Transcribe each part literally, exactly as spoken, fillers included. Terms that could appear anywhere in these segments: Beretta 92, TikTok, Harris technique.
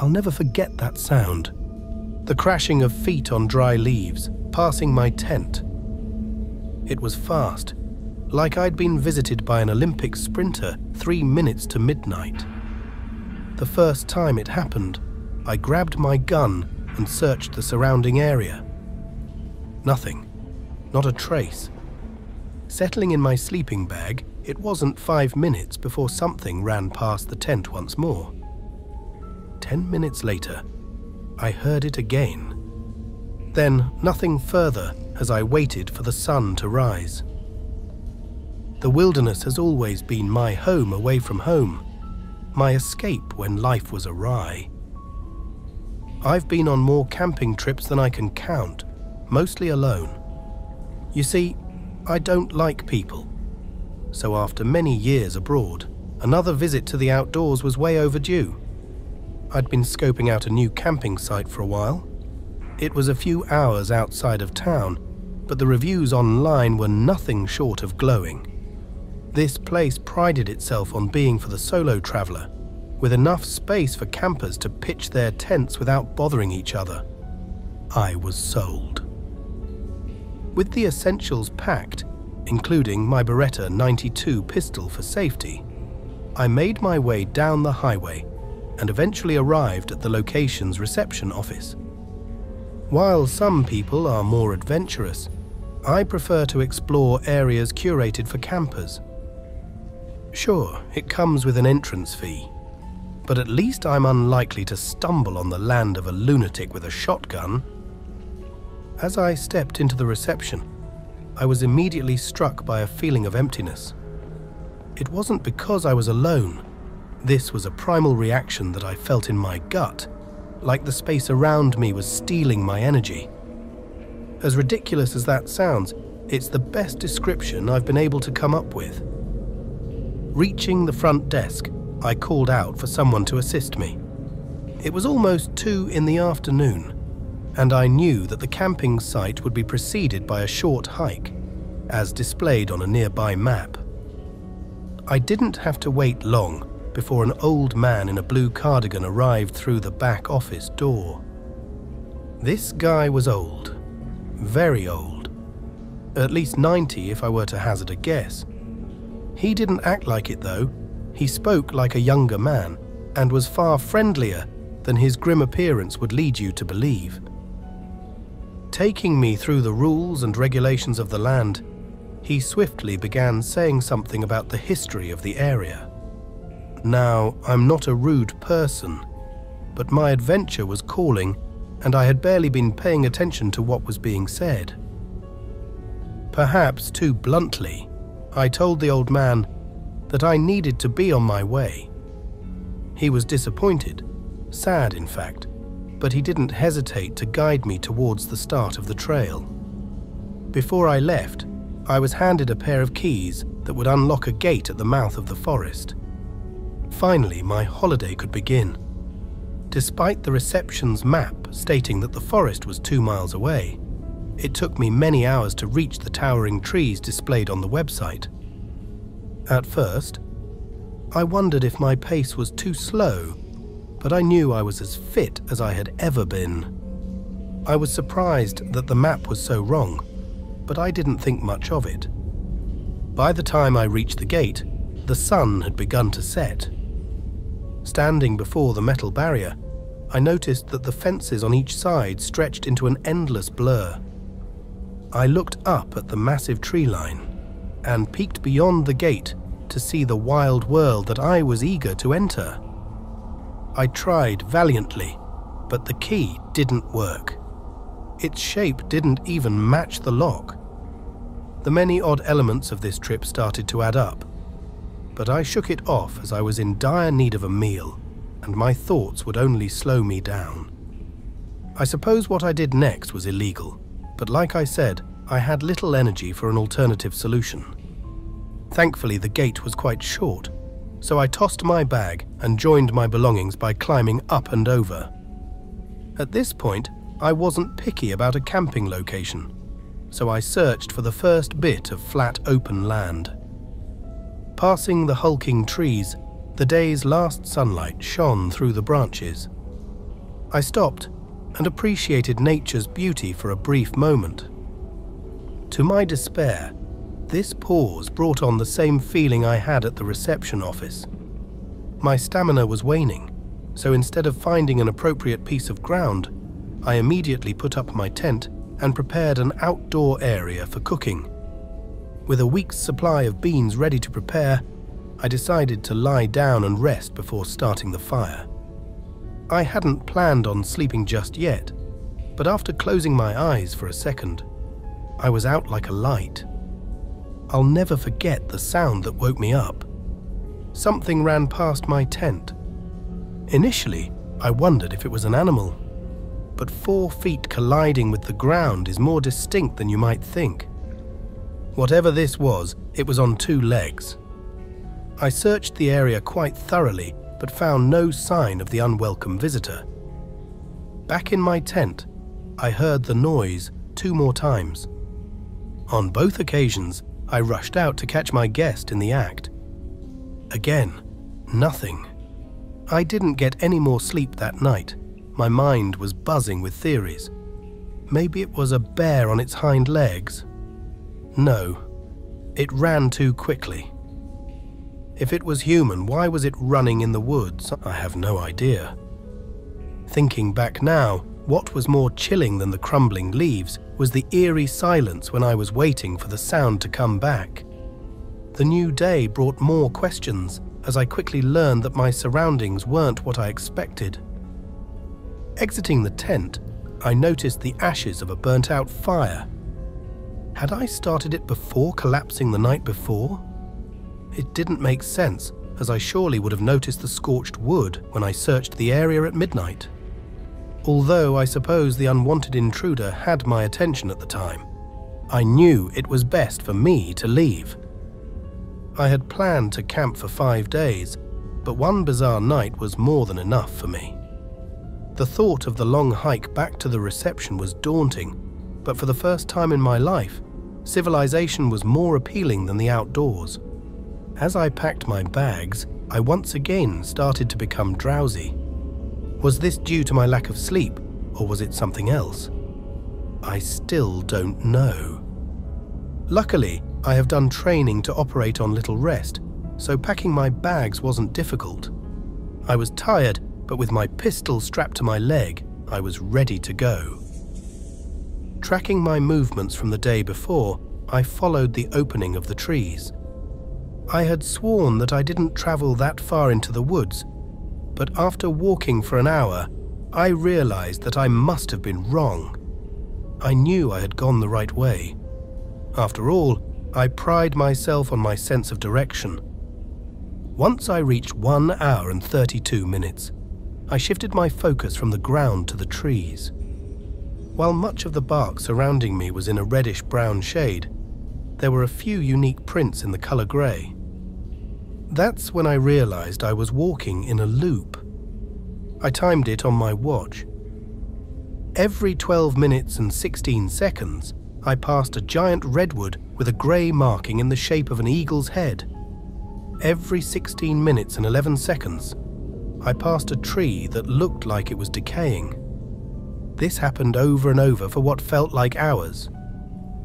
I'll never forget that sound. The crashing of feet on dry leaves, passing my tent. It was fast, like I'd been visited by an Olympic sprinter three minutes to midnight. The first time it happened, I grabbed my gun and searched the surrounding area. Nothing, not a trace. Settling in my sleeping bag, it wasn't five minutes before something ran past the tent once more. Ten minutes later, I heard it again. Then nothing further as I waited for the sun to rise. The wilderness has always been my home away from home, my escape when life was awry. I've been on more camping trips than I can count, mostly alone. You see, I don't like people. So after many years abroad, another visit to the outdoors was way overdue. I'd been scoping out a new camping site for a while. It was a few hours outside of town, but the reviews online were nothing short of glowing. This place prided itself on being for the solo traveler, with enough space for campers to pitch their tents without bothering each other. I was sold. With the essentials packed, including my Beretta ninety-two pistol for safety, I made my way down the highway and eventually arrived at the location's reception office. While some people are more adventurous, I prefer to explore areas curated for campers. Sure, it comes with an entrance fee, but at least I'm unlikely to stumble on the land of a lunatic with a shotgun. As I stepped into the reception, I was immediately struck by a feeling of emptiness. It wasn't because I was alone. This was a primal reaction that I felt in my gut, like the space around me was stealing my energy. As ridiculous as that sounds, it's the best description I've been able to come up with. Reaching the front desk, I called out for someone to assist me. It was almost two in the afternoon, and I knew that the camping site would be preceded by a short hike, as displayed on a nearby map. I didn't have to wait long before an old man in a blue cardigan arrived through the back office door. This guy was old, very old, at least ninety if I were to hazard a guess. He didn't act like it though. He spoke like a younger man and was far friendlier than his grim appearance would lead you to believe. Taking me through the rules and regulations of the land, he swiftly began saying something about the history of the area. Now, I'm not a rude person, but my adventure was calling, and I had barely been paying attention to what was being said. Perhaps too bluntly, I told the old man that I needed to be on my way. He was disappointed, sad in fact, but he didn't hesitate to guide me towards the start of the trail. Before I left, I was handed a pair of keys that would unlock a gate at the mouth of the forest. Finally, my holiday could begin. Despite the reception's map stating that the forest was two miles away, it took me many hours to reach the towering trees displayed on the website. At first, I wondered if my pace was too slow, but I knew I was as fit as I had ever been. I was surprised that the map was so wrong, but I didn't think much of it. By the time I reached the gate, the sun had begun to set. Standing before the metal barrier, I noticed that the fences on each side stretched into an endless blur. I looked up at the massive tree line and peeked beyond the gate to see the wild world that I was eager to enter. I tried valiantly, but the key didn't work. Its shape didn't even match the lock. The many odd elements of this trip started to add up, but I shook it off as I was in dire need of a meal, and my thoughts would only slow me down. I suppose what I did next was illegal, but like I said, I had little energy for an alternative solution. Thankfully, the gate was quite short, so I tossed my bag and joined my belongings by climbing up and over. At this point, I wasn't picky about a camping location, so I searched for the first bit of flat open land. Passing the hulking trees, the day's last sunlight shone through the branches. I stopped and appreciated nature's beauty for a brief moment. To my despair, this pause brought on the same feeling I had at the reception office. My stamina was waning, so instead of finding an appropriate piece of ground, I immediately put up my tent and prepared an outdoor area for cooking. With a week's supply of beans ready to prepare, I decided to lie down and rest before starting the fire. I hadn't planned on sleeping just yet, but after closing my eyes for a second, I was out like a light. I'll never forget the sound that woke me up. Something ran past my tent. Initially, I wondered if it was an animal, but four feet colliding with the ground is more distinct than you might think. Whatever this was, it was on two legs. I searched the area quite thoroughly, but found no sign of the unwelcome visitor. Back in my tent, I heard the noise two more times. On both occasions, I rushed out to catch my guest in the act. Again, nothing. I didn't get any more sleep that night. My mind was buzzing with theories. Maybe it was a bear on its hind legs. No, it ran too quickly. If it was human, why was it running in the woods? I have no idea. Thinking back now, what was more chilling than the crumbling leaves was the eerie silence when I was waiting for the sound to come back. The new day brought more questions as I quickly learned that my surroundings weren't what I expected. Exiting the tent, I noticed the ashes of a burnt-out fire. Had I started it before collapsing the night before? It didn't make sense, as I surely would have noticed the scorched wood when I searched the area at midnight. Although I suppose the unwanted intruder had my attention at the time, I knew it was best for me to leave. I had planned to camp for five days, but one bizarre night was more than enough for me. The thought of the long hike back to the reception was daunting, but for the first time in my life, civilization was more appealing than the outdoors. As I packed my bags, I once again started to become drowsy. Was this due to my lack of sleep, or was it something else? I still don't know. Luckily, I have done training to operate on little rest, so packing my bags wasn't difficult. I was tired, but with my pistol strapped to my leg, I was ready to go. Tracking my movements from the day before, I followed the opening of the trees. I had sworn that I didn't travel that far into the woods, but after walking for an hour, I realized that I must have been wrong. I knew I had gone the right way. After all, I pride myself on my sense of direction. Once I reached one hour and thirty-two minutes, I shifted my focus from the ground to the trees. While much of the bark surrounding me was in a reddish-brown shade, there were a few unique prints in the color gray. That's when I realized I was walking in a loop. I timed it on my watch. Every twelve minutes and sixteen seconds, I passed a giant redwood with a gray marking in the shape of an eagle's head. Every sixteen minutes and eleven seconds, I passed a tree that looked like it was decaying. This happened over and over for what felt like hours.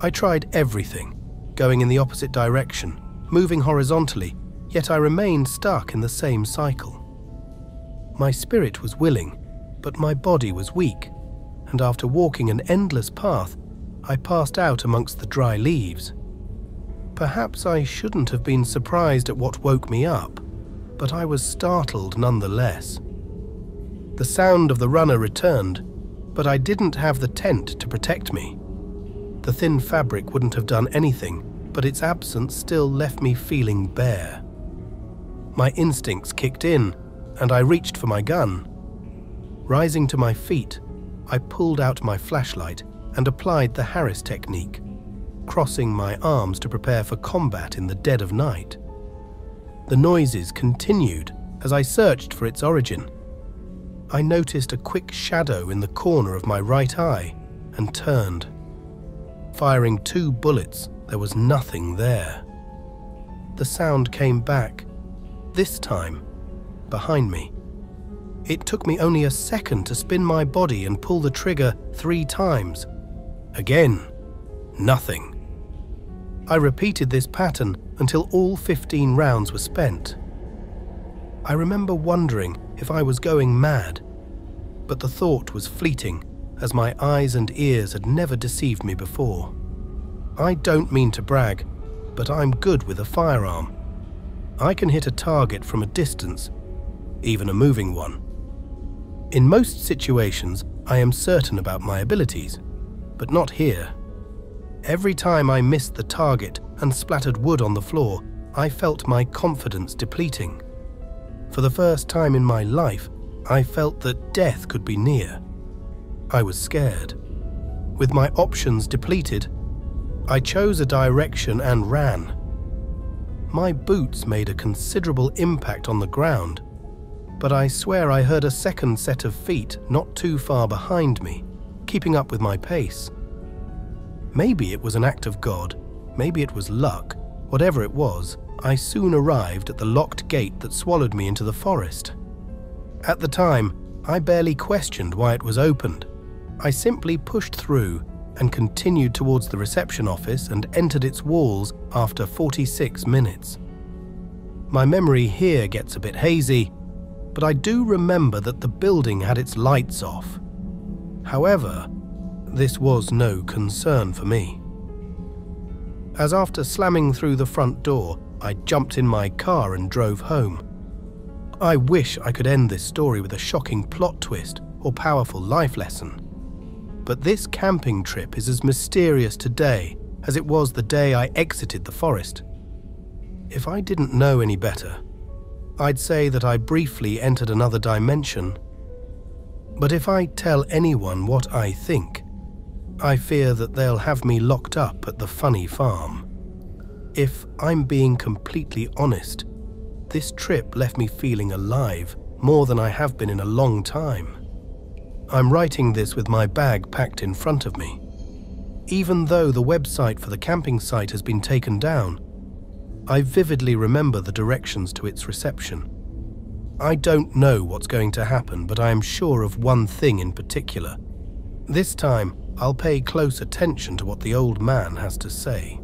I tried everything, going in the opposite direction, moving horizontally, yet I remained stuck in the same cycle. My spirit was willing, but my body was weak, and after walking an endless path, I passed out amongst the dry leaves. Perhaps I shouldn't have been surprised at what woke me up, but I was startled nonetheless. The sound of the runner returned, but I didn't have the tent to protect me. The thin fabric wouldn't have done anything, but its absence still left me feeling bare. My instincts kicked in, and I reached for my gun. Rising to my feet, I pulled out my flashlight and applied the Harris technique, crossing my arms to prepare for combat in the dead of night. The noises continued as I searched for its origin. I noticed a quick shadow in the corner of my right eye and turned. Firing two bullets, there was nothing there. The sound came back, this time behind me. It took me only a second to spin my body and pull the trigger three times. Again, nothing. I repeated this pattern until all fifteen rounds were spent. I remember wondering if I was going mad, but the thought was fleeting, as my eyes and ears had never deceived me before. I don't mean to brag, but I'm good with a firearm. I can hit a target from a distance, even a moving one. In most situations, I am certain about my abilities, but not here. Every time I missed the target and splattered wood on the floor, I felt my confidence depleting. For the first time in my life, I felt that death could be near. I was scared. With my options depleted, I chose a direction and ran. My boots made a considerable impact on the ground, but I swear I heard a second set of feet not too far behind me, keeping up with my pace. Maybe it was an act of God, maybe it was luck, whatever it was, I soon arrived at the locked gate that swallowed me into the forest. At the time, I barely questioned why it was opened. I simply pushed through and continued towards the reception office and entered its walls after forty-six minutes. My memory here gets a bit hazy, but I do remember that the building had its lights off. However, this was no concern for me, as after slamming through the front door, I jumped in my car and drove home. I wish I could end this story with a shocking plot twist or powerful life lesson. But this camping trip is as mysterious today as it was the day I exited the forest. If I didn't know any better, I'd say that I briefly entered another dimension. But if I tell anyone what I think, I fear that they'll have me locked up at the funny farm. If I'm being completely honest, this trip left me feeling alive more than I have been in a long time. I'm writing this with my bag packed in front of me. Even though the website for the camping site has been taken down, I vividly remember the directions to its reception. I don't know what's going to happen, but I am sure of one thing in particular. This time, I'll pay close attention to what the old man has to say.